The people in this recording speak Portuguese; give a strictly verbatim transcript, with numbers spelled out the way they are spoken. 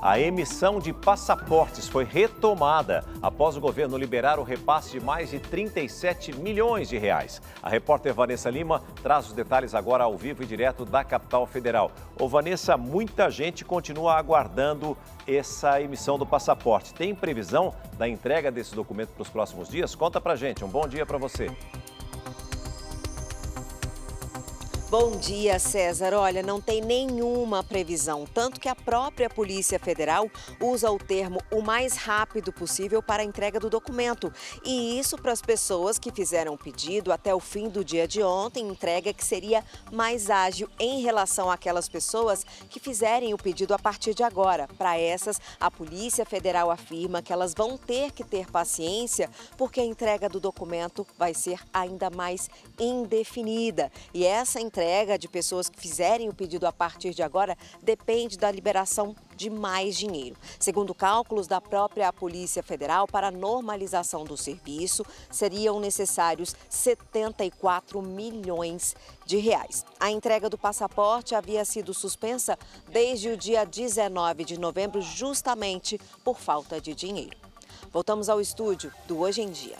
A emissão de passaportes foi retomada após o governo liberar o repasse de mais de trinta e sete milhões de reais. A repórter Vanessa Lima traz os detalhes agora ao vivo e direto da capital federal. Ô Vanessa, muita gente continua aguardando essa emissão do passaporte. Tem previsão da entrega desse documento para os próximos dias? Conta pra gente. Um bom dia para você. Bom dia, César. Olha, não tem nenhuma previsão, tanto que a própria Polícia Federal usa o termo o mais rápido possível para a entrega do documento. E isso para as pessoas que fizeram o pedido até o fim do dia de ontem, entrega que seria mais ágil em relação àquelas pessoas que fizerem o pedido a partir de agora. Para essas, a Polícia Federal afirma que elas vão ter que ter paciência, porque a entrega do documento vai ser ainda mais indefinida. E essa entrega A entrega de pessoas que fizerem o pedido a partir de agora depende da liberação de mais dinheiro. Segundo cálculos da própria Polícia Federal, para a normalização do serviço, seriam necessários setenta e quatro milhões de reais. A entrega do passaporte havia sido suspensa desde o dia dezenove de novembro, justamente por falta de dinheiro. Voltamos ao estúdio do Hoje em Dia.